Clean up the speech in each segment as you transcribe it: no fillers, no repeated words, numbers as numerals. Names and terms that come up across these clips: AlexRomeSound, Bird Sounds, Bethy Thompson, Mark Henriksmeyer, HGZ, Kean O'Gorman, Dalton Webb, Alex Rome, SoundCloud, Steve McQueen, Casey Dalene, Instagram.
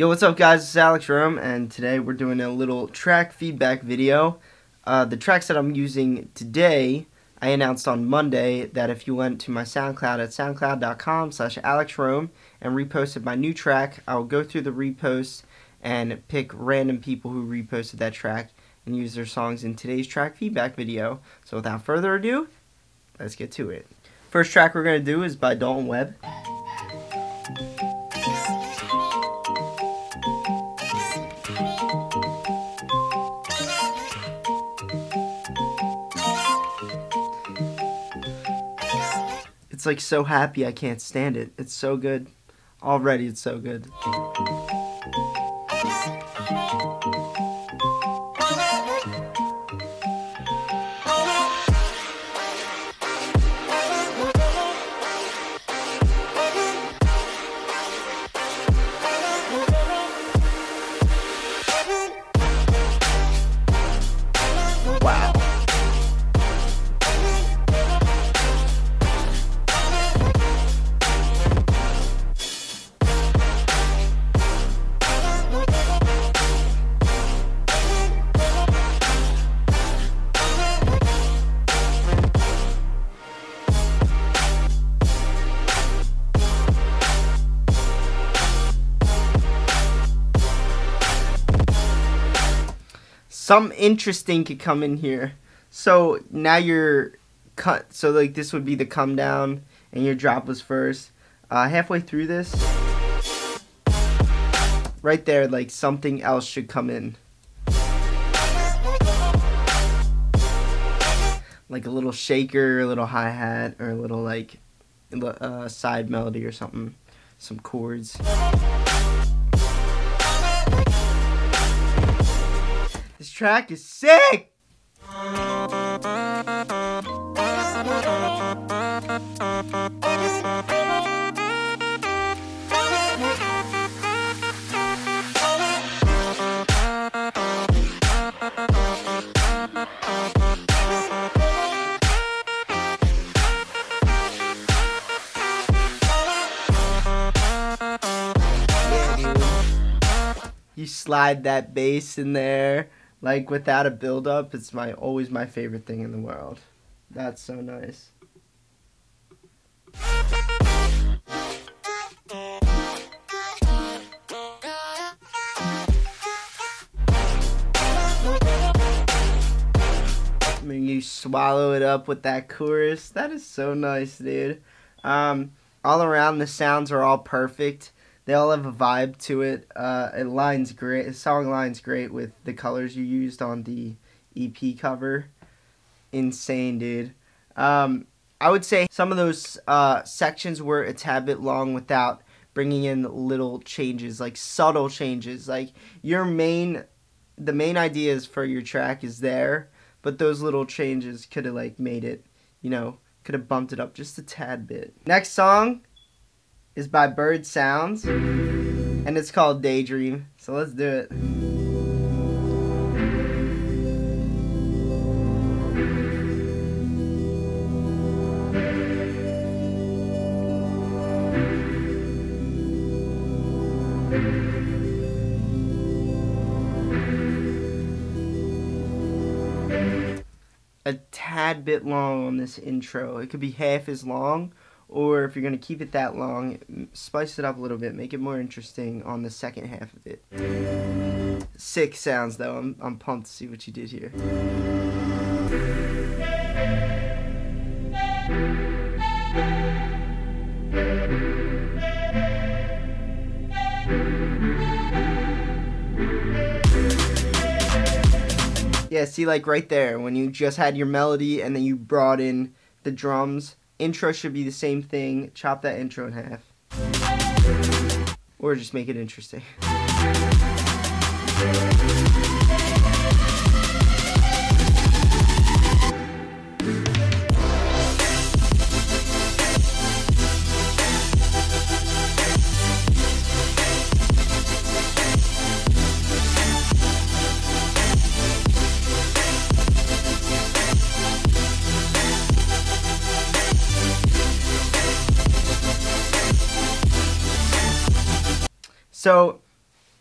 Yo, what's up guys, it's Alex Rome, and today we're doing a little track feedback video. The tracks that I'm using today, I announced on Monday that if you went to my SoundCloud at soundcloud.com/AlexRome and reposted my new track, I will go through the reposts and pick random people who reposted that track and use their songs in today's track feedback video. So without further ado, let's get to it. First track we're going to do is by Dalton Webb. It's like so happy I can't stand it. It's so good. Already it's so good. Wow. Something interesting could come in here. So now you're cut. So like this would be the come down, and your drop was first. Halfway through this, right there, like something else should come in, like a little shaker, a little hi hat, or a little like side melody or something, some chords. This track is sick! You slide that bass in there. Like, without a build-up, it's always my favorite thing in the world. That's so nice. I mean, you swallow it up with that chorus. That is so nice, dude. All around, the sounds are all perfect. They all have a vibe to it. It lines great. The song lines great with the colors you used on the EP cover. Insane, dude. I would say some of those sections were a tad bit long without bringing in little changes, like subtle changes. Like the main ideas for your track is there, but those little changes could have like made it, you know, could have bumped it up just a tad bit. Next song is by Bird Sounds, and it's called Daydream, so let's do it. A tad bit long on this intro. It could be half as long, or if you're going to keep it that long, spice it up a little bit. Make it more interesting on the second half of it. Sick sounds, though. I'm pumped to see what you did here. Yeah, see, like right there, when you just had your melody and then you brought in the drums. Intro should be the same thing. Chop that intro in half. Or just make it interesting. So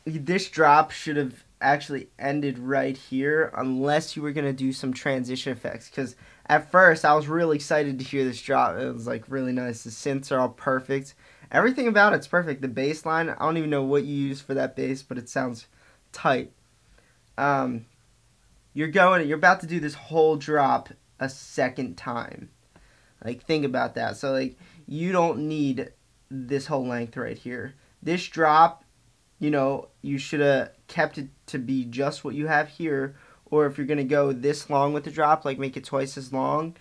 this drop should have actually ended right here unless you were going to do some transition effects, because at first I was really excited to hear this drop. It was like really nice. The synths are all perfect. Everything about it's perfect. The bass line, I don't even know what you use for that bass, but it sounds tight. You're about to do this whole drop a second time. Like, think about that. So like, you don't need this whole length right here. This drop, you know, you should have kept it to be just what you have here, or if you're gonna go this long with the drop, like make it twice as long.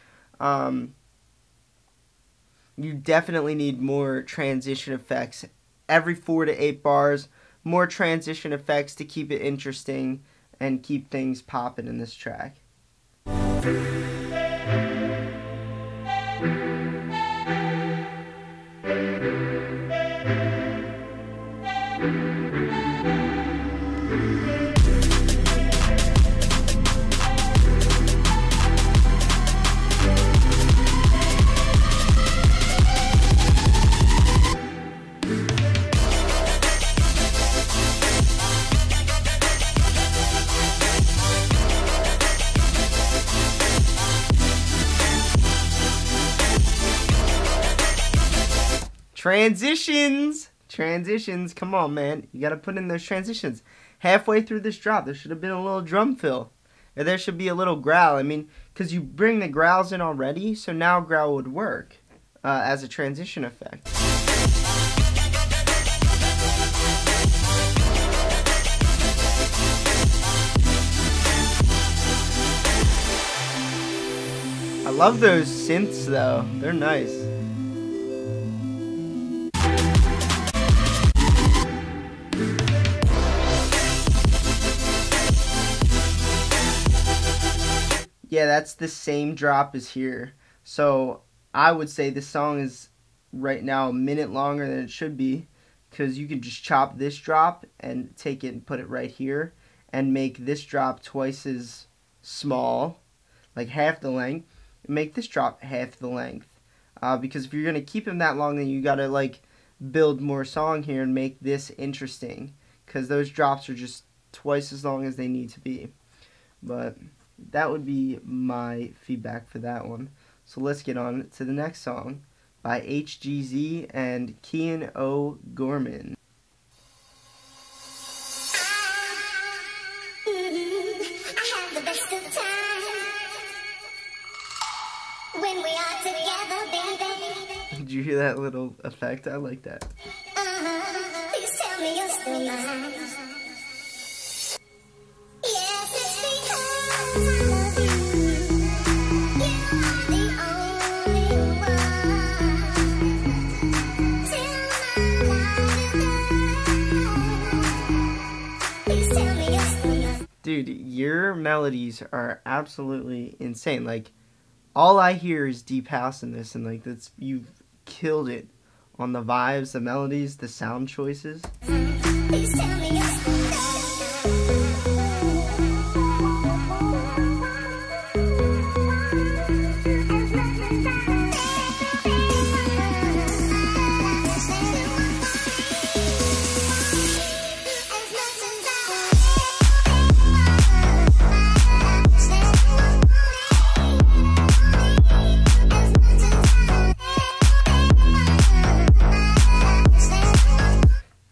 You definitely need more transition effects. Every 4 to 8 bars, more transition effects to keep it interesting and keep things popping in this track. Transitions, come on, man. You gotta put in those transitions. Halfway through this drop, there should have been a little drum fill. Or there should be a little growl. I mean, because you bring the growls in already, so now growl would work as a transition effect. I love those synths though, they're nice. Yeah, that's the same drop as here. So I would say this song is right now a minute longer than it should be, because you can just chop this drop and take it and put it right here and make this drop twice as small, like half the length, and make this drop half the length. Because if you're going to keep them that long, then you got to like build more song here and make this interesting, because those drops are just twice as long as they need to be. But that would be my feedback for that one. So let's get on to the next song by HGZ and Kean O'Gorman. Did you hear that little effect? I like that. Please tell me you're still mine. Dude, your melodies are absolutely insane. Like, all I hear is deep house in this, and like, that's, you've killed it on the vibes, the melodies, the sound choices.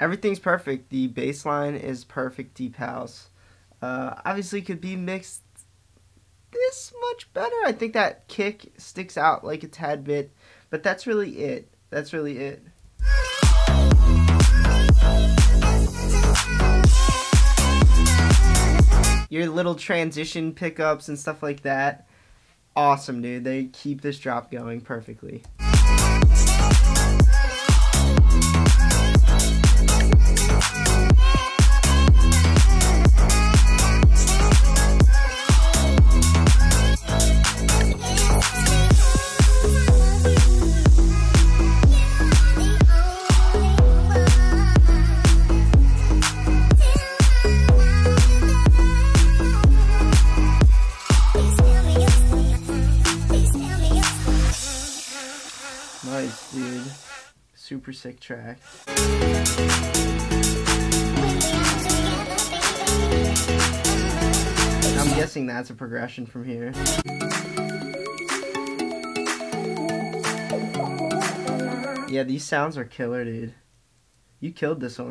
Everything's perfect. The bass line is perfect, deep house. Obviously could be mixed this much better. I think that kick sticks out like a tad bit, but that's really it. That's really it. Your little transition pickups and stuff like that. Awesome, dude. They keep this drop going perfectly. Nice, dude. Super sick track. guessing that's a progression from here. Yeah, these sounds are killer, dude. You killed this one.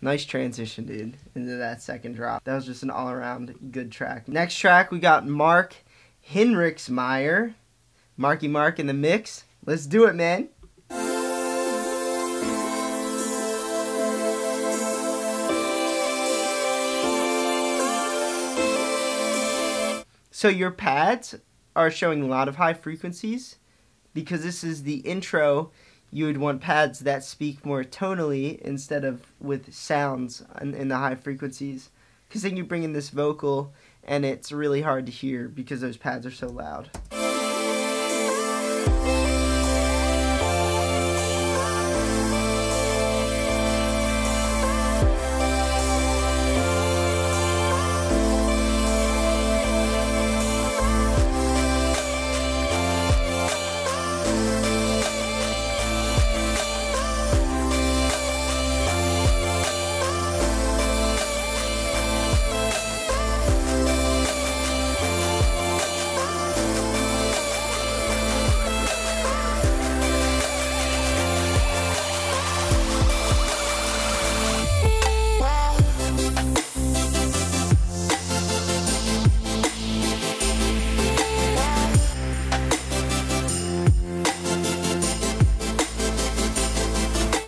Nice transition, dude, into that second drop. That was just an all-around good track. Next track, we got Mark Henriksmeyer. Marky Mark in the mix. Let's do it, man. So your pads are showing a lot of high frequencies. Because this is the intro, you would want pads that speak more tonally instead of with sounds in the high frequencies. Because then you bring in this vocal and it's really hard to hear because those pads are so loud.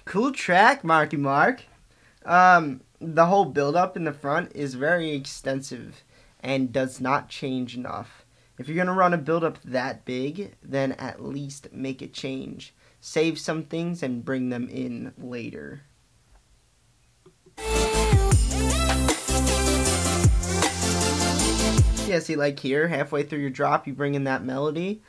Cool track, Marky Mark. The whole build-up in the front is very extensive and does not change enough. If you're going to run a build-up that big, then at least make it change. Save some things and bring them in later. Yeah, see, like here, halfway through your drop, you bring in that melody.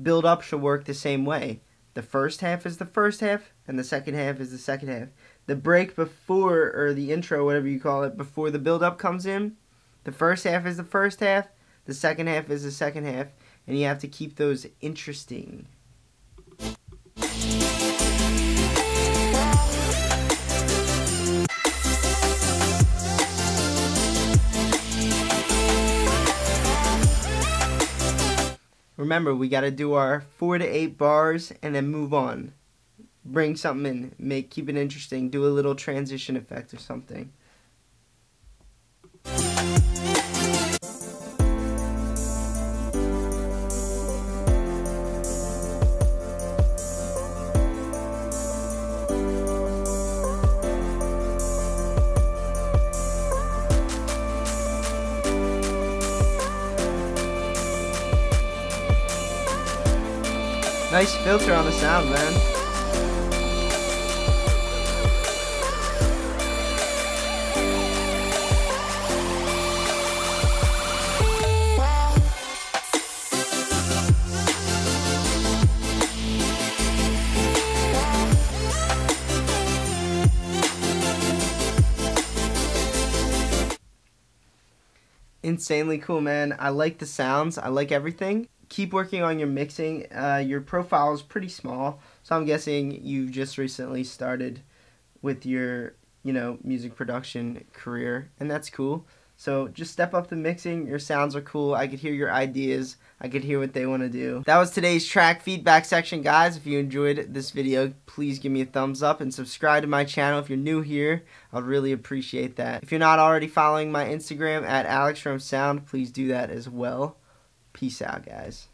Build-up should work the same way. The first half is the first half, and the second half is the second half. The break before, or the intro, whatever you call it, before the build-up comes in, the first half is the first half, the second half is the second half, and you have to keep those interesting. Remember, we got to do our 4 to 8 bars and then move on. Bring something in, keep it interesting, do a little transition effect or something. Nice filter on the sound, man. Insanely cool, man. I like the sounds. I like everything. Keep working on your mixing. Your profile is pretty small, so I'm guessing you've just recently started with your, you know, music production career, and that's cool. So just step up the mixing. Your sounds are cool. I could hear your ideas. I could hear what they want to do. That was today's track feedback section, guys. If you enjoyed this video, please give me a thumbs up and subscribe to my channel. If you're new here, I'd really appreciate that. If you're not already following my Instagram at AlexRomeSound, please do that as well. Peace out, guys.